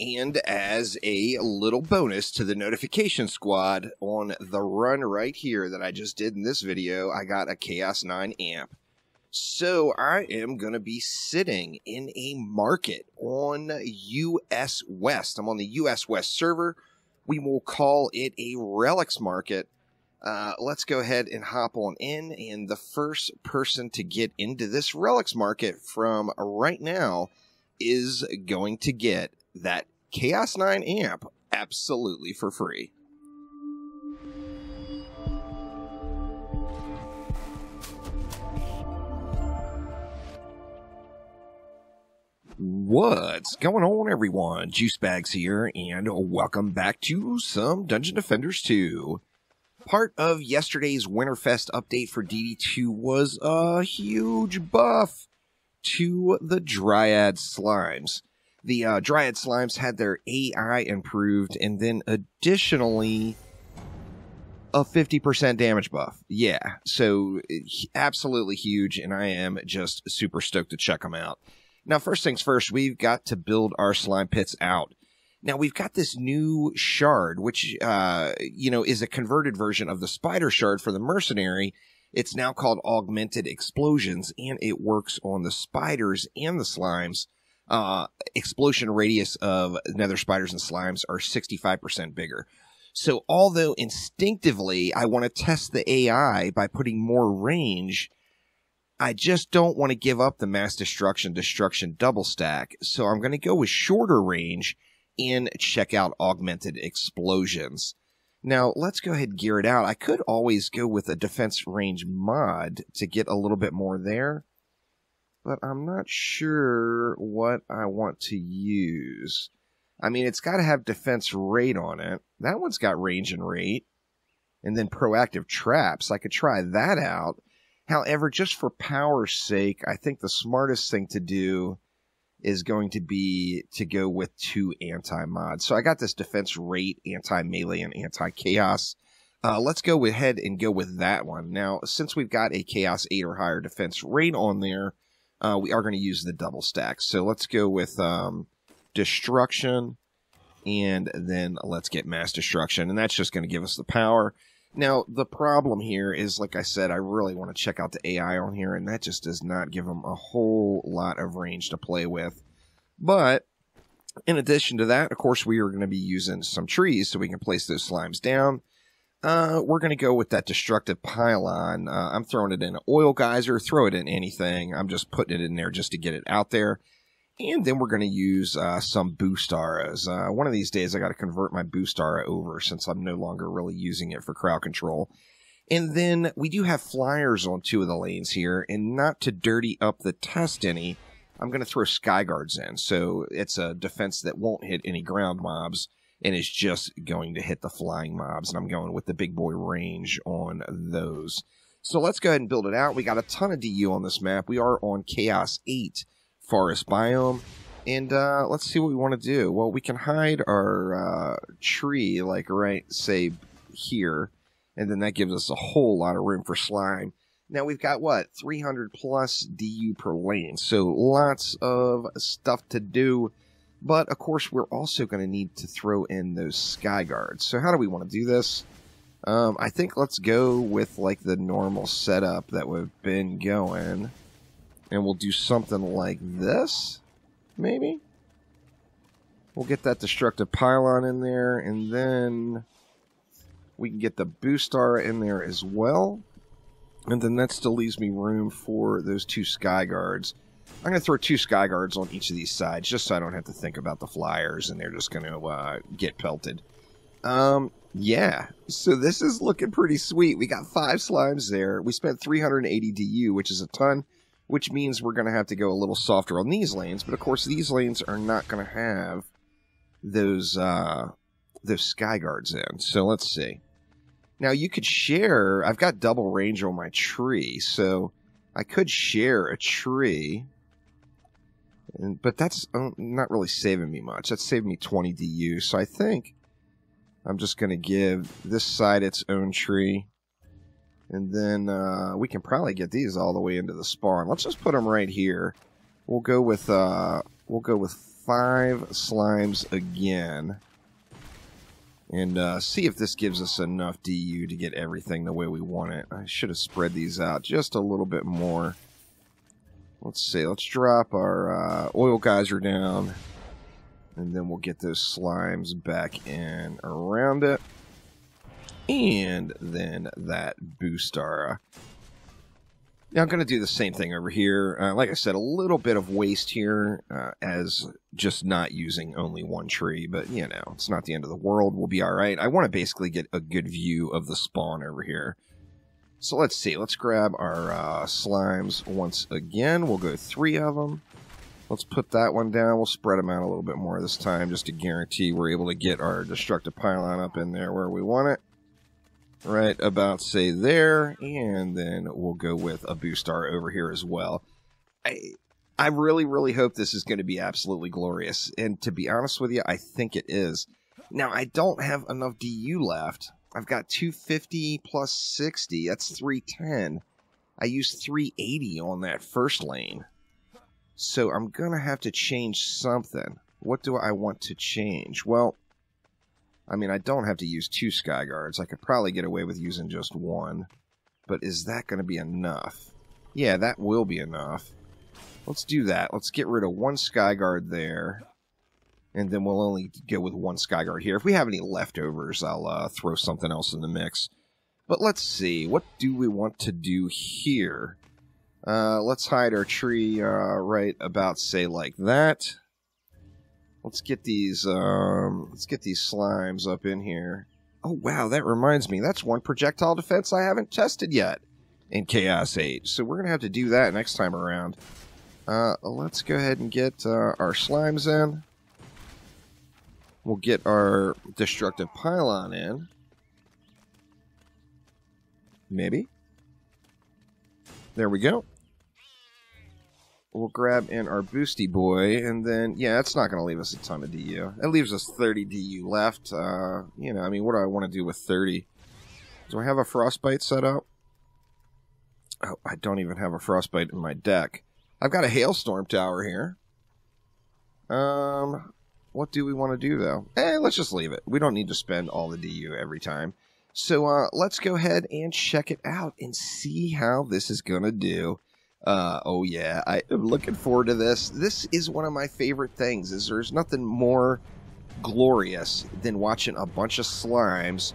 and as a little bonus to the notification squad on the run right here that I just did in this video, I got a Chaos 9 amp. So I am going to be sitting in a market on US West. I'm on the US West server. We will call it a relics market. Let's go ahead and hop on in, and the first person to get into this relics market from right now is going to get that Chaos 9 amp absolutely for free. What's going on, everyone? Juice Bags here, and welcome back to some Dungeon Defenders 2. Part of yesterday's Winterfest update for DD2 was a huge buff to the Dryad Slimes. The Dryad Slimes had their AI improved, and then additionally a 50% damage buff. Yeah, so absolutely huge, and I am just super stoked to check them out. Now, first things first, we've got to build our slime pits out. Now, we've got this new shard, which, you know, is a converted version of the spider shard for the mercenary. It's now called Augmented Explosions, and it works on the spiders and the slimes. Explosion radius of nether spiders and slimes are 65% bigger. So although instinctively I want to test the AI by putting more range, I just don't want to give up the Mass Destruction double stack. So I'm going to go with shorter range and check out Augmented Explosions. Now, let's go ahead and gear it out. I could always go with a defense range mod to get a little bit more there, but I'm not sure what I want to use. I mean, it's got to have defense rate on it. That one's got range and rate, and then proactive traps. I could try that out. However, just for power's sake, I think the smartest thing to do is going to be to go with two anti-mods. So I got this defense rate, anti-melee, and anti-chaos. Let's go ahead and go with that one. Now, since we've got a Chaos 8 or higher defense rate on there, we are going to use the double stack. So let's go with destruction, and then let's get mass destruction. And that's just going to give us the power. Now, the problem here is, like I said, I really want to check out the AI on here, and that just does not give them a whole lot of range to play with. But in addition to that, of course, we are going to be using some trees so we can place those slimes down. We're going to go with that destructive pylon. I'm throwing it in an oil geyser. Throw it in anything. I'm just putting it in there just to get it out there. And then we're going to use some boost arrows. One of these days, I got to convert my boost arrow over since I'm no longer really using it for crowd control. And then we do have flyers on two of the lanes here. And not to dirty up the test any, I'm going to throw Skyguards in. So it's a defense that won't hit any ground mobs and is just going to hit the flying mobs. And I'm going with the big boy range on those. So let's go ahead and build it out. We got a ton of DU on this map. We are on Chaos 8. Forest biome, and let's see what we want to do. Well, we can hide our tree, like right, say, here, and then that gives us a whole lot of room for slime. Now we've got, what, 300 plus DU per lane, so lots of stuff to do, but of course we're also going to need to throw in those sky guards. So how do we want to do this? I think let's go with, like, the normal setup that we've been going. And we'll do something like this, maybe? We'll get that destructive pylon in there, and then we can get the boost arrow in there as well. And then that still leaves me room for those two sky guards. I'm going to throw two sky guards on each of these sides, just so I don't have to think about the flyers, and they're just going to get pelted. Yeah, so this is looking pretty sweet. We got 5 slimes there. We spent 380 DU, which is a ton. Which means we're going to have to go a little softer on these lanes. But, of course, these lanes are not going to have those sky guards in. So, let's see. Now, you could share... I've got double range on my tree. So, I could share a tree. But that's not really saving me much. That's saving me 20 DU. So, I think I'm just going to give this side its own tree. And then we can probably get these all the way into the spawn. Let's just put them right here. We'll go with 5 slimes again. And see if this gives us enough DU to get everything the way we want it. I should have spread these out just a little bit more. Let's see. Let's drop our oil geyser down. And then we'll get those slimes back in around it. And then that booster. Now I'm going to do the same thing over here. Like I said, a little bit of waste here as just not using only one tree. But, you know, it's not the end of the world. We'll be all right. I want to basically get a good view of the spawn over here. So let's see. Let's grab our slimes once again. We'll go 3 of them. Let's put that one down. We'll spread them out a little bit more this time just to guarantee we're able to get our destructive pylon up in there where we want it. Right about, say, there, and then we'll go with a Boostar over here as well. I really, really hope this is going to be absolutely glorious, and to be honest with you, I think it is. Now, I don't have enough DU left. I've got 250 plus 60. That's 310. I used 380 on that first lane. So I'm going to have to change something. What do I want to change? Well, I mean, I don't have to use 2 Skyguards. I could probably get away with using just 1. But is that going to be enough? Yeah, that will be enough. Let's do that. Let's get rid of 1 Skyguard there. And then we'll only go with 1 Skyguard here. If we have any leftovers, I'll throw something else in the mix. But let's see. What do we want to do here? Let's hide our tree right about, say, like that. Let's get these slimes up in here. Oh, wow, that reminds me. That's one projectile defense I haven't tested yet in Chaos 8. So we're going to have to do that next time around. Let's go ahead and get our slimes in. We'll get our destructive pylon in. Maybe. There we go. We'll grab in our boosty boy, and then, yeah, it's not going to leave us a ton of DU. It leaves us 30 DU left. You know, I mean, what do I want to do with 30? Do I have a frostbite set up? Oh, I don't even have a frostbite in my deck. I've got a hailstorm tower here. What do we want to do, though? Let's just leave it. We don't need to spend all the DU every time. So let's go ahead and check it out and see how this is going to do. Oh yeah, I am looking forward to this. This is one of my favorite things, is there's nothing more glorious than watching a bunch of slimes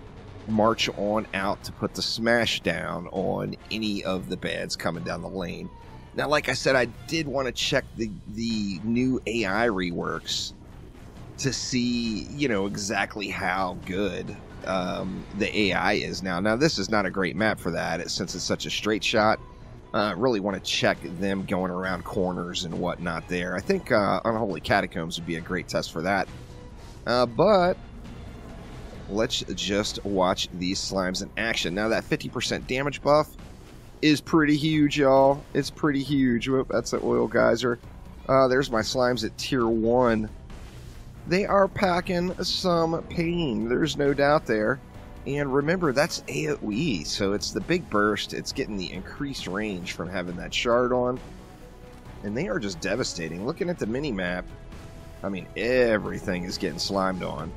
march on out to put the smash down on any of the bads coming down the lane. Now, like I said, I did want to check the new AI reworks to see, you know, exactly how good the AI is now. Now, this is not a great map for that, since it's such a straight shot. Really want to check them going around corners and whatnot there. I think Unholy Catacombs would be a great test for that. But let's just watch these slimes in action. Now, that 50% damage buff is pretty huge, y'all. It's pretty huge. Whoop, that's an oil geyser. There's my slimes at tier 1. They are packing some pain. There's no doubt there. And remember, that's AoE, so it's the big burst. It's getting the increased range from having that shard on. And they are just devastating. Looking at the mini-map, I mean, everything is getting slimed on.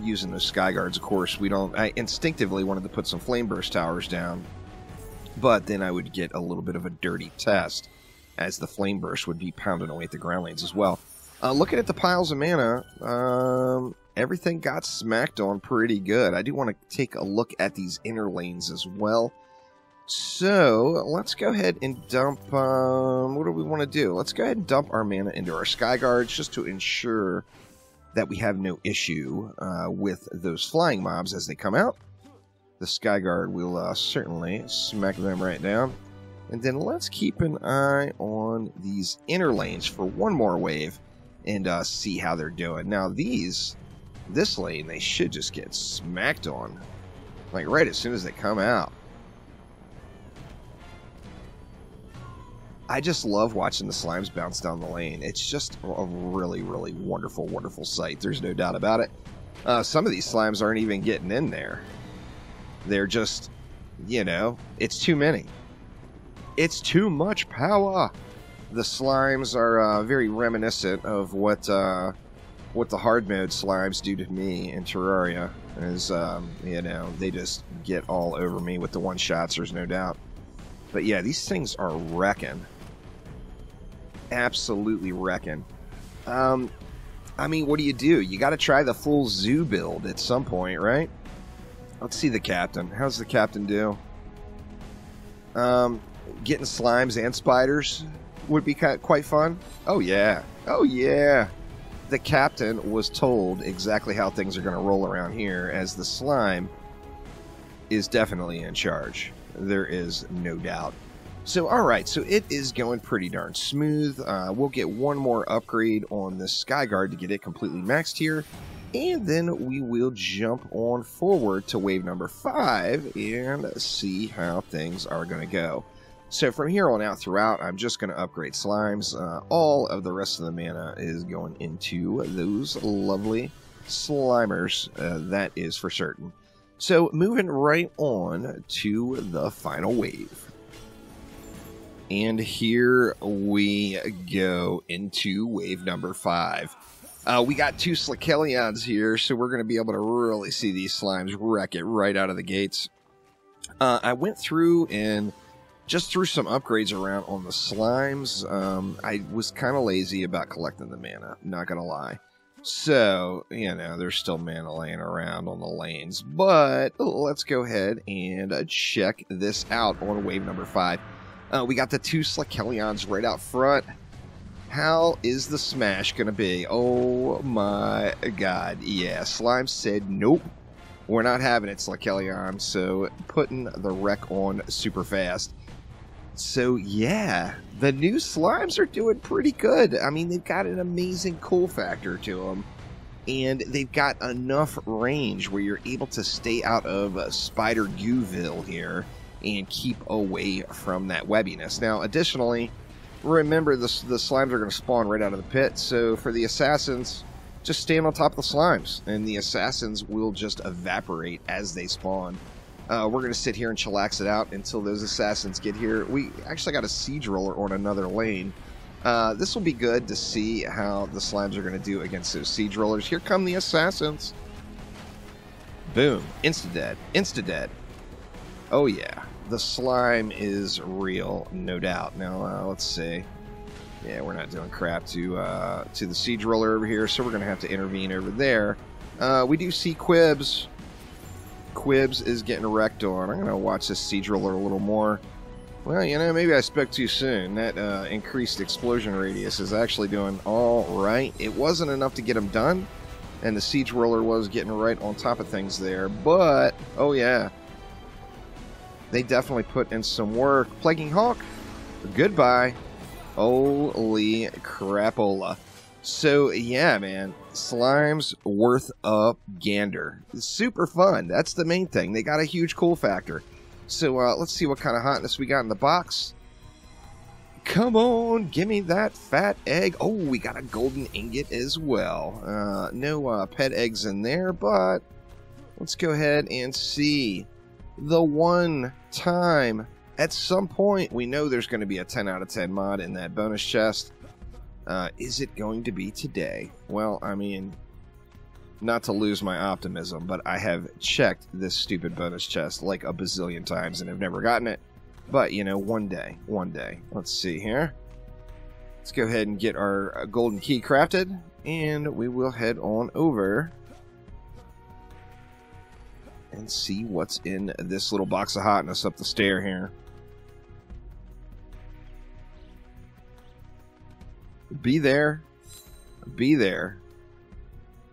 Using those Skyguards, of course, we don't... I instinctively wanted to put some Flame Burst Towers down, but then I would get a little bit of a dirty test, as the Flame Burst would be pounding away at the ground lanes as well. Looking at the piles of mana... everything got smacked on pretty good. I do want to take a look at these inner lanes as well. So, let's go ahead and dump... what do we want to do? Let's go ahead and dump our mana into our Skyguards just to ensure that we have no issue with those flying mobs as they come out. The Skyguard will certainly smack them right down. And then let's keep an eye on these inner lanes for one more wave and see how they're doing. Now, these... this lane, they should just get smacked on, like right as soon as they come out. I just love watching the slimes bounce down the lane. It's just a really, really wonderful, wonderful sight. There's no doubt about it. Some of these slimes aren't even getting in there. They're just, you know, it's too many. It's too much power. The slimes are very reminiscent of what the hard mode slimes do to me in Terraria. Is you know, they just get all over me with the one shots. There's no doubt. But yeah, these things are wrecking. Absolutely wrecking. I mean, what do? You got to try the full zoo build at some point, right? Let's see the captain. How's the captain do? Getting slimes and spiders would be quite fun. Oh, yeah. Oh, yeah. The captain was told exactly how things are going to roll around here, as the slime is definitely in charge. There is no doubt. So, all right. So it is going pretty darn smooth. We'll get one more upgrade on the Skyguard to get it completely maxed here. And then we will jump on forward to wave number 5 and see how things are going to go. So from here on out throughout, I'm just going to upgrade slimes. All of the rest of the mana is going into those lovely slimers. That is for certain. So moving right on to the final wave. And here we go into wave number 5. We got 2 Slakeleons here, so we're going to be able to really see these slimes wreck it right out of the gates. I went through and just threw some upgrades around on the slimes. I was kind of lazy about collecting the mana, not going to lie. So, you know, there's still mana laying around on the lanes. But let's go ahead and check this out on wave number 5. We got the 2 Slakeleons right out front. How is the smash going to be? Oh my god. Yeah, Slime said nope. We're not having it, Slakeleon. So putting the wreck on super fast. So yeah, the new Slimes are doing pretty good. I mean, they've got an amazing cool factor to them. And they've got enough range where you're able to stay out of Spider Gooville here and keep away from that webbiness. Now, additionally, remember, the slimes are going to spawn right out of the pit, so for the assassins, just stand on top of the slimes, and the assassins will just evaporate as they spawn. We're going to sit here and chillax it out until those assassins get here. We actually got a siege roller on another lane. This will be good to see how the slimes are going to do against those siege rollers. Here come the assassins. Boom. Insta-dead. Insta-dead. Oh, yeah. The slime is real, no doubt. Now, let's see. Yeah, we're not doing crap to the siege roller over here, so we're going to have to intervene over there. We do see Quibs. Quibs is getting wrecked on. I'm going to watch this siege roller a little more. Well, you know, maybe I spoke too soon. That increased explosion radius is actually doing all right. It wasn't enough to get him done, and the siege roller was getting right on top of things there. But, oh yeah. They definitely put in some work. Plaguing Hawk, goodbye. Holy crapola. So, yeah, man. Slimes worth a gander. It's super fun. That's the main thing. They got a huge cool factor. So, let's see what kind of hotness we got in the box. Come on, give me that fat egg. Oh, we got a golden ingot as well. No pet eggs in there, but let's go ahead and see. The one time at some point, we know there's going to be a 10 out of 10 mod in that bonus chest. Is it going to be today? Well, I mean, not to lose my optimism, but I have checked this stupid bonus chest like a bazillion times and have never gotten it. But, you know, one day. Let's see here. Let's go ahead and get our golden key crafted, and we will head on over and see what's in this little box of hotness up the stair here. Be there. Be there.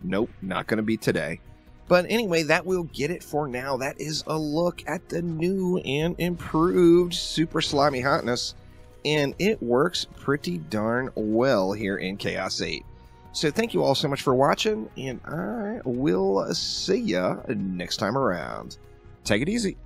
Nope, not going to be today. But anyway, that will get it for now. That is a look at the new and improved Super Slimy Hotness. And it works pretty darn well here in Chaos 8. So thank you all so much for watching, and I will see ya next time around. Take it easy.